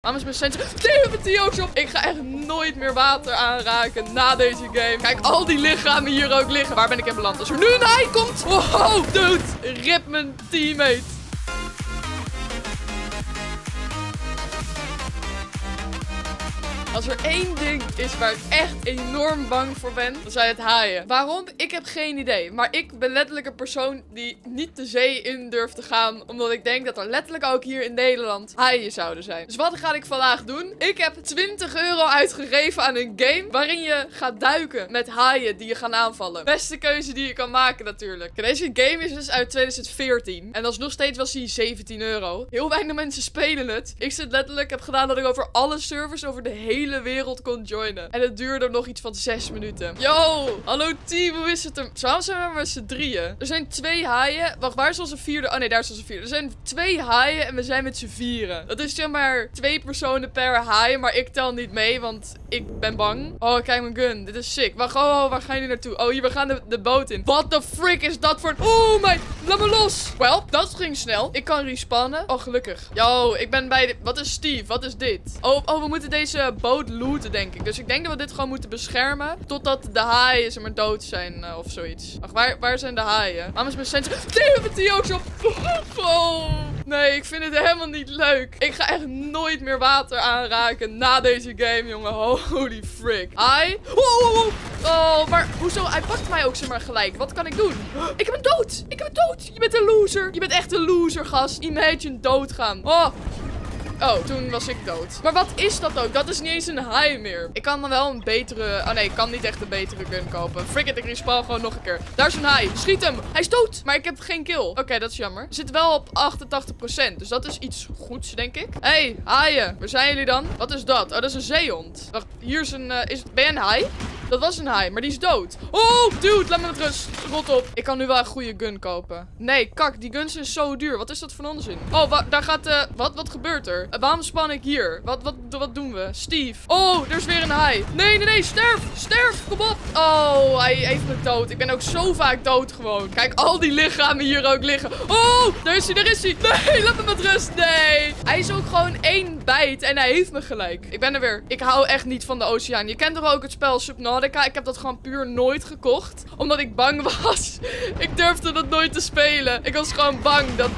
Dames en heren, tegen Theo's op. Ik ga echt nooit meer water aanraken na deze game. Kijk, al die lichamen hier ook liggen. Waar ben ik in beland? Als er nu een haai komt. Wow, dude. Rip mijn teammate. Als er één ding is waar ik echt enorm bang voor ben, dan zijn het haaien. Waarom? Ik heb geen idee. Maar ik ben letterlijk een persoon die niet de zee in durft te gaan. Omdat ik denk dat er letterlijk ook hier in Nederland haaien zouden zijn. Dus wat ga ik vandaag doen? Ik heb €20 uitgegeven aan een game waarin je gaat duiken met haaien die je gaan aanvallen. Beste keuze die je kan maken natuurlijk. En deze game is dus uit 2014. En dat is nog steeds wel €17. Heel weinig mensen spelen het. Ik zit letterlijk, heb gedaan dat ik over alle servers, over de hele wereld kon joinen. En het duurde nog iets van 6 minuten. Yo! Hallo team, hoe is het? Samen zijn we met z'n drieën. Er zijn 2 haaien. Wacht, waar is onze vierde? Oh nee, daar is onze vierde. Er zijn 2 haaien en we zijn met z'n vieren. Dat is zeg maar 2 personen per haaien, maar ik tel niet mee, want ik ben bang. Oh, kijk mijn gun. Dit is sick. Wacht, oh, waar gaan jullie naartoe? Oh, hier, we gaan de boot in. What the frick is dat voor... Oh my... Laat me los! Wel, dat ging snel. Ik kan respannen. Oh, gelukkig. Yo, ik ben bij de... Wat is Steve? Wat is dit? Oh, we moeten deze boot looten, denk ik. Dus ik denk dat we dit gewoon moeten beschermen. Totdat de haaien zeg maar dood zijn of zoiets. Ach, waar zijn de haaien? Dames en heren, tegen die ook op. Oh. Nee, ik vind het helemaal niet leuk. Ik ga echt nooit meer water aanraken na deze game, jongen. Holy frick. Hai. Oh, maar hoezo? Hij pakt mij ook zeg maar gelijk. Wat kan ik doen? Ik heb hem dood. Ik heb hem dood. Je bent een loser. Je bent echt een loser, gast. Imagine doodgaan. Oh, toen was ik dood. Maar wat is dat ook? Dat is niet eens een haai meer. Ik kan dan wel een betere... Oh nee, ik kan niet echt een betere gun kopen. Frick it, ik respawn gewoon nog een keer. Daar is een haai. Schiet hem. Hij is dood. Maar ik heb geen kill. Oké, dat is jammer. Zit wel op 88%. Dus dat is iets goeds, denk ik. Hey, haaien. Waar zijn jullie dan? Wat is dat? Oh, dat is een zeehond. Wacht, hier is een... Ben je een haai? Dat was een haai, maar die is dood. Oh, dude, laat me met rust. Rot op. Ik kan nu wel een goede gun kopen. Nee, kak, die guns zijn zo duur. Wat is dat voor onzin? Oh, daar gaat... Wat gebeurt er? Waarom span ik hier? Wat doen we? Steve. Oh, er is weer een haai. Nee, sterf. Sterf, kom op. Oh, hij heeft me dood. Ik ben ook zo vaak dood gewoon. Kijk, al die lichamen hier ook liggen. Oh, daar is hij. Nee, laat me met rust. Nee. Hij is ook gewoon 1 bijt en hij heeft me gelijk. Ik ben er weer. Ik hou echt niet van de oceaan. Je kent toch ook het spel Subnautica? Ik heb dat gewoon puur nooit gekocht. Omdat ik bang was. Ik durfde dat nooit te spelen. Ik was gewoon bang dat...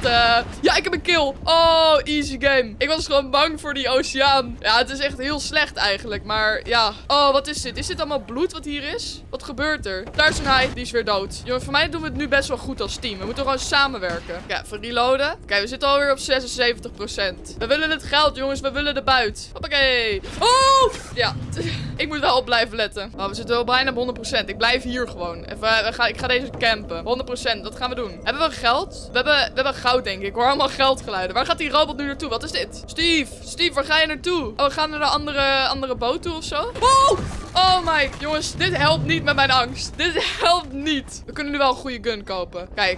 Ja, ik heb een kill. Oh, easy game. Ik was gewoon bang voor die oceaan. Ja, het is echt heel slecht eigenlijk. Maar ja. Oh, wat is dit? Is dit allemaal bloed wat hier is? Wat gebeurt er? Daar is een haai. Die is weer dood. Jongen, voor mij doen we het nu best wel goed als team. We moeten gewoon samenwerken. Ja, even reloaden. Kijk, we zitten alweer op 76%. We willen het geld, jongens. We willen de buit. Hoppakee. Oh! Ja. Ik moet wel op blijven letten. We zitten wel bijna op 100%. Ik blijf hier gewoon. Ik ga deze campen. 100%. Dat gaan we doen. Hebben we geld? We hebben goud, denk ik. Ik hoor allemaal geldgeluiden. Waar gaat die robot nu naartoe? Wat is dit? Steve, waar ga je naartoe? Oh, we gaan naar de andere boot toe of zo. Oh my. Jongens, dit helpt niet met mijn angst. Dit helpt niet. We kunnen nu wel een goede gun kopen. Kijk,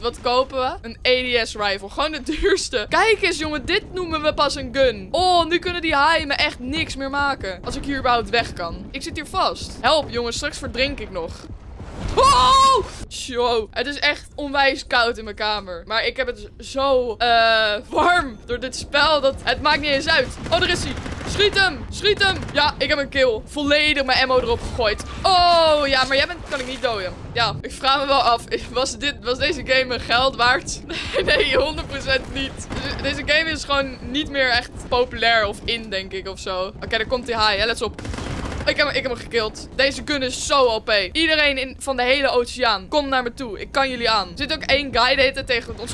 wat kopen we? Een ADS rifle. Gewoon de duurste. Kijk eens, jongen. Dit noemen we pas een gun. Oh, nu kunnen die haaien me echt niks meer maken. Als ik hier überhaupt weg kan. Ik zit hier vast. Help, jongens. Straks verdrink ik nog. Oh! Show. Het is echt onwijs koud in mijn kamer. Maar ik heb het zo warm door dit spel. Dat het maakt niet eens uit. Oh, daar is hij. Schiet hem. Schiet hem. Ja, ik heb een kill. Volledig mijn ammo erop gegooid. Oh, ja, maar jij bent... Kan ik niet doden. Ja, ik vraag me wel af. Was deze game een geld waard? Nee, 100% niet. Deze game is gewoon niet meer echt populair of in, denk ik, of zo. Oké, daar komt die haai. Hè? Let's op. Ik heb hem gekild. Deze gun is zo OP. Iedereen van de hele oceaan. Kom naar me toe. Ik kan jullie aan. Er zit ook 1 guy die tegen ons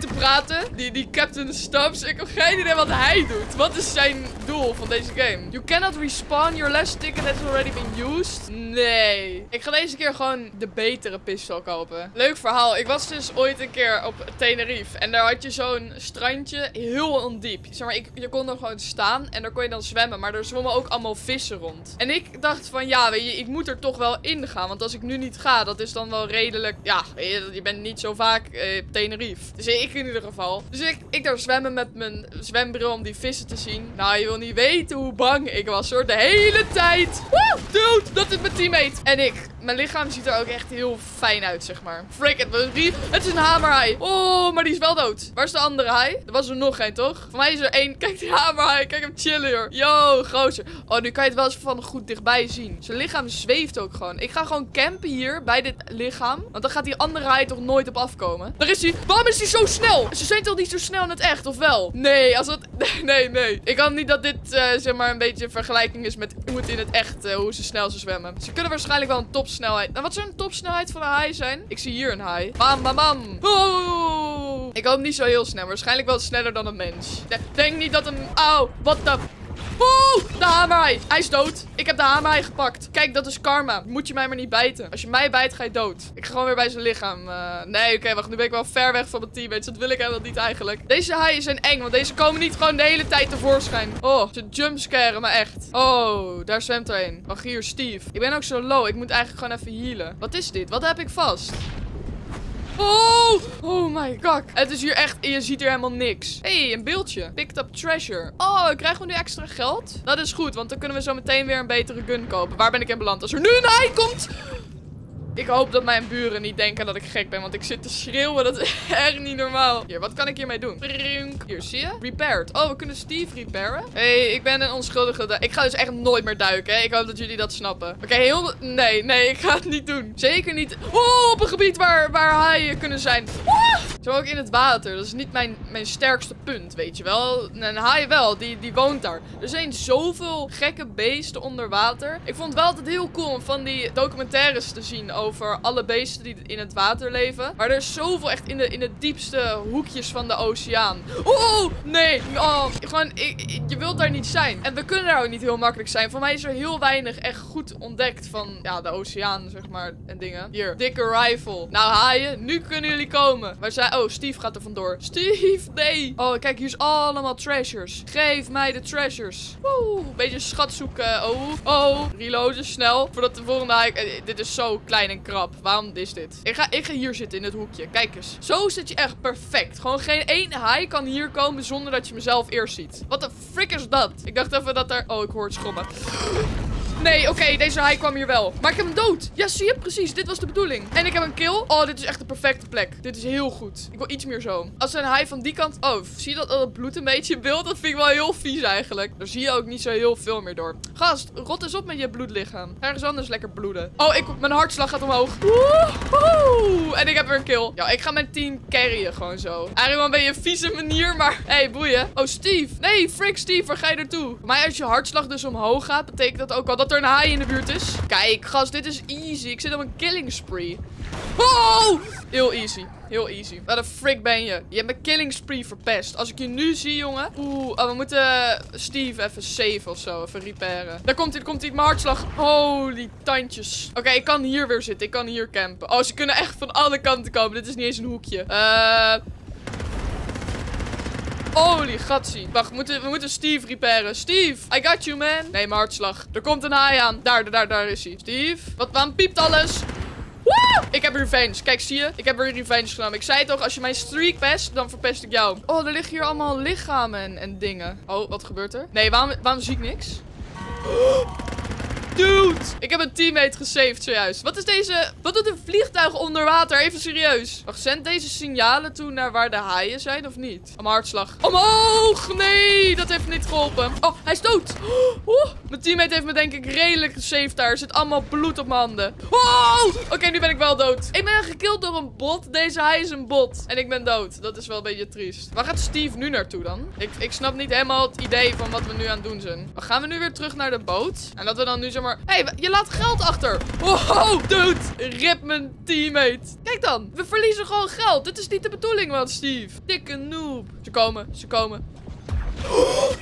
te praten. Die Captain Stubbs. Ik heb geen idee wat hij doet. Wat is zijn doel van deze game? You cannot respawn. Your last ticket has already been used. Nee. Ik ga deze keer gewoon de betere pistool kopen. Leuk verhaal. Ik was dus ooit een keer op Tenerife. En daar had je zo'n strandje. Heel ondiep. Zeg maar, je kon er gewoon staan. En daar kon je dan zwemmen. Maar er zwommen ook allemaal vissen rond. En ik dacht van, ja, weet je, ik moet er toch wel in gaan. Want als ik nu niet ga, dat is dan wel redelijk... Ja, je bent niet zo vaak op Tenerife. Dus ik in ieder geval. Dus ik daar zwemmen met mijn zwembril om die vissen te zien. Nou, je wil niet weten hoe bang ik was, hoor. De hele tijd. Woe, dude, dat is mijn teammate. En ik... Mijn lichaam ziet er ook echt heel fijn uit, zeg maar. Frick it, het is een hamerhaai. Oh, maar die is wel dood. Waar is de andere haai? Er was er nog geen, toch? Voor mij is er één. Kijk die hamerhaai. Kijk hem chillen, joh. Yo, gozer. Oh, nu kan je het wel eens van goed dichtbij zien. Zijn lichaam zweeft ook gewoon. Ik ga gewoon campen hier bij dit lichaam. Want dan gaat die andere haai toch nooit op afkomen. Daar is hij. Waarom is hij zo snel? Ze zijn toch niet zo snel in het echt, of wel? Nee, als dat... Nee, nee. Ik hoop niet dat dit, zeg maar, een beetje een vergelijking is met hoe het in het echt, hoe ze snel ze zwemmen. Ze kunnen waarschijnlijk wel een topsnelheid... Nou, wat zou een topsnelheid van een haai zijn? Ik zie hier een haai. Bam, bam, bam. Oh! Ik hoop niet zo heel snel. Waarschijnlijk wel sneller dan een mens. Denk niet dat een... Auw, what the... Oeh, de hamerhaai. Hij is dood. Ik heb de hamerhaai gepakt. Kijk, dat is karma. Moet je mij maar niet bijten. Als je mij bijt, ga je dood. Ik ga gewoon weer bij zijn lichaam. Nee, oké, wacht. Nu ben ik wel ver weg van mijn teammates. Dat wil ik helemaal niet eigenlijk. Deze haaien zijn eng, want deze komen niet gewoon de hele tijd tevoorschijn. Oh, ze jumpscaren, maar echt. Oh, daar zwemt er een. Wacht, hier, Steve. Ik ben ook zo low. Ik moet eigenlijk gewoon even healen. Wat is dit? Wat heb ik vast? Oh, oh my god. Het is hier echt, je ziet hier helemaal niks. Hé, hey, een beeldje. Picked up treasure. Oh, krijgen we nu extra geld? Dat is goed, want dan kunnen we zo meteen weer een betere gun kopen. Waar ben ik in beland? Als er nu een haai komt... Ik hoop dat mijn buren niet denken dat ik gek ben, want ik zit te schreeuwen. Dat is echt niet normaal. Hier, wat kan ik hiermee doen? Hier, zie je? Repaired. Oh, we kunnen Steve repairen. Hé, hey, ik ben een onschuldige. Ik ga dus echt nooit meer duiken, hè. Ik hoop dat jullie dat snappen. Oké, heel... Nee, ik ga het niet doen. Zeker niet... Oh, op een gebied waar haaien kunnen zijn. Ah! Zo ook in het water. Dat is niet mijn sterkste punt, weet je wel. Een haai wel, die woont daar. Er zijn zoveel gekke beesten onder water. Ik vond het wel altijd heel cool om van die documentaires te zien over alle beesten die in het water leven. Maar er is zoveel echt in de diepste hoekjes van de oceaan. Oh, nee. Oh, gewoon, je wilt daar niet zijn. En we kunnen daar ook niet heel makkelijk zijn. Voor mij is er heel weinig echt goed ontdekt van ja, de oceaan, zeg maar, en dingen. Hier, dikke rifle. Nou, haaien, nu kunnen jullie komen. Waar zijn... Oh, Steve gaat er vandoor. Steve, nee. Oh, kijk, hier is allemaal treasures. Geef mij de treasures. Woe, beetje schat zoeken. Oh, reloaden, snel. Voordat de volgende haai... Dit is zo klein en krap. Waarom is dit? Ik ga hier zitten in het hoekje. Kijk eens. Zo zit je echt perfect. Gewoon geen één haai kan hier komen zonder dat je mezelf eerst ziet. Wat de frick is dat? Ik dacht even dat daar... Oh, ik hoor het schommen. Nee, oké, deze haai kwam hier wel. Maar ik heb hem dood. Ja, zie je? Precies, dit was de bedoeling. En ik heb een kill. Oh, dit is echt de perfecte plek. Dit is heel goed. Ik wil iets meer zo. Als er een haai van die kant... Oh, zie je dat bloed een beetje in beeld? Dat vind ik wel heel vies eigenlijk. Daar zie je ook niet zo heel veel meer door. Gast, rot eens op met je bloedlichaam. Ergens anders lekker bloeden. Oh, mijn hartslag gaat omhoog. Woehoe! En ik heb weer een kill. Ja, ik ga mijn team carryen gewoon zo. Eigenlijk ben je een vieze manier, maar... Hey, boeien. Oh, Steve. Nee, frick Steve, waar ga je naartoe? Maar als je hartslag dus omhoog gaat, betekent dat ook al dat er een haai in de buurt is. Kijk, gast, dit is easy. Ik zit op een killing spree. Oh! Heel easy. Heel easy. Wat een frick ben je? Je hebt mijn killing spree verpest. Als ik je nu zie, jongen. Oh, we moeten Steve even save of zo. Even repairen. Daar komt hij, Mijn hartslag. Holy tandjes. Oké, ik kan hier weer zitten. Ik kan hier campen. Oh, ze kunnen echt van alle kanten komen. Dit is niet eens een hoekje. Holy gatsie. Wacht, we moeten Steve repairen. Steve, I got you, man. Nee, mijn hartslag. Er komt een haai aan. Daar is hij. Steve, waarom piept alles? Woe! Ik heb revenge. Kijk, zie je? Ik heb weer revenge genomen. Ik zei toch, als je mijn streak pest, dan verpest ik jou. Oh, er liggen hier allemaal lichamen en dingen. Oh, wat gebeurt er? Nee, waarom zie ik niks? Dude! Ik heb een teammate gesaved zojuist. Wat is deze... Wat doet een vliegtuig onder water? Even serieus. Wacht, zend deze signalen toe naar waar de haaien zijn of niet? Mijn hartslag. Omhoog! Nee, dat heeft niet geholpen. Oh, hij is dood. Oh, mijn teammate heeft me denk ik redelijk gesaved daar. Er zit allemaal bloed op mijn handen. Oh! Oké, nu ben ik wel dood. Ik ben gekild door een bot. Deze haai is een bot. En ik ben dood. Dat is wel een beetje triest. Waar gaat Steve nu naartoe dan? Ik snap niet helemaal het idee van wat we nu aan het doen zijn. Gaan we nu weer terug naar de boot? En dat we dan nu zo... Maar hey, je laat geld achter. Wow, dude. Rip mijn teammate. Kijk dan. We verliezen gewoon geld. Dit is niet de bedoeling, man, Steve. Dikke noob. Ze komen.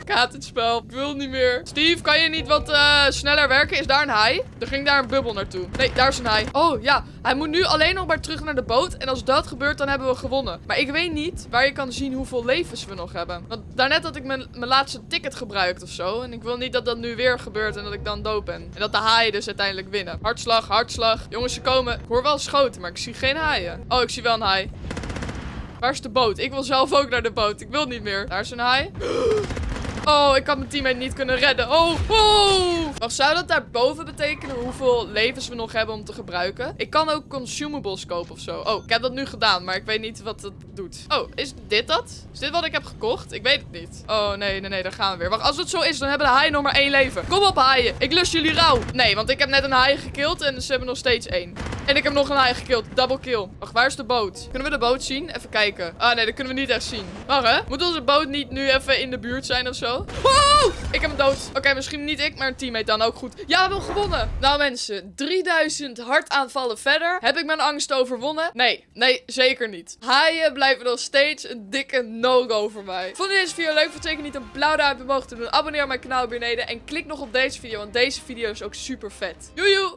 Ik haat het spel. Ik wil niet meer. Steve, kan je niet wat sneller werken? Is daar een haai? Er ging daar een bubbel naartoe. Nee, daar is een haai. Oh, ja. Hij moet nu alleen nog maar terug naar de boot. En als dat gebeurt, dan hebben we gewonnen. Maar ik weet niet waar je kan zien hoeveel levens we nog hebben. Want daarnet had ik mijn laatste ticket gebruikt of zo. En ik wil niet dat dat nu weer gebeurt en dat ik dan dood ben. En dat de haaien dus uiteindelijk winnen. Hartslag. Jongens, ze komen. Ik hoor wel schoten, maar ik zie geen haaien. Oh, ik zie wel een haai. Waar is de boot? Ik wil zelf ook naar de boot. Ik wil niet meer. Daar is een haai. Oh, ik had mijn teammate niet kunnen redden. Oh, oh. Wat zou dat daarboven betekenen? Hoeveel levens we nog hebben om te gebruiken? Ik kan ook consumables kopen of zo. Oh, ik heb dat nu gedaan, maar ik weet niet wat dat doet. Oh, is dit dat? Is dit wat ik heb gekocht? Ik weet het niet. Oh, nee, nee, nee, daar gaan we weer. Wacht, als het zo is, dan hebben de haaien nog maar 1 leven. Kom op, haaien. Ik lust jullie rauw. Nee, want ik heb net een haai gekild en ze hebben nog steeds 1. En ik heb nog een haai gekild. Double kill. Wacht, waar is de boot? Kunnen we de boot zien? Even kijken. Ah, nee, dat kunnen we niet echt zien. Wacht, hè? Moet onze boot niet nu even in de buurt zijn of zo? Wow! Ik heb hem dood. Oké, misschien niet ik, maar een teammate dan ook goed. Ja, we hebben gewonnen. Nou, mensen. 3000 hartaanvallen verder. Heb ik mijn angst overwonnen? Nee, nee, zeker niet. Haaien blijven nog steeds een dikke no-go voor mij. Vond je deze video leuk? Vergeet niet een blauw duimpje omhoog te doen. Abonneer op mijn kanaal beneden. En klik nog op deze video, want deze video is ook super vet. Joejoe!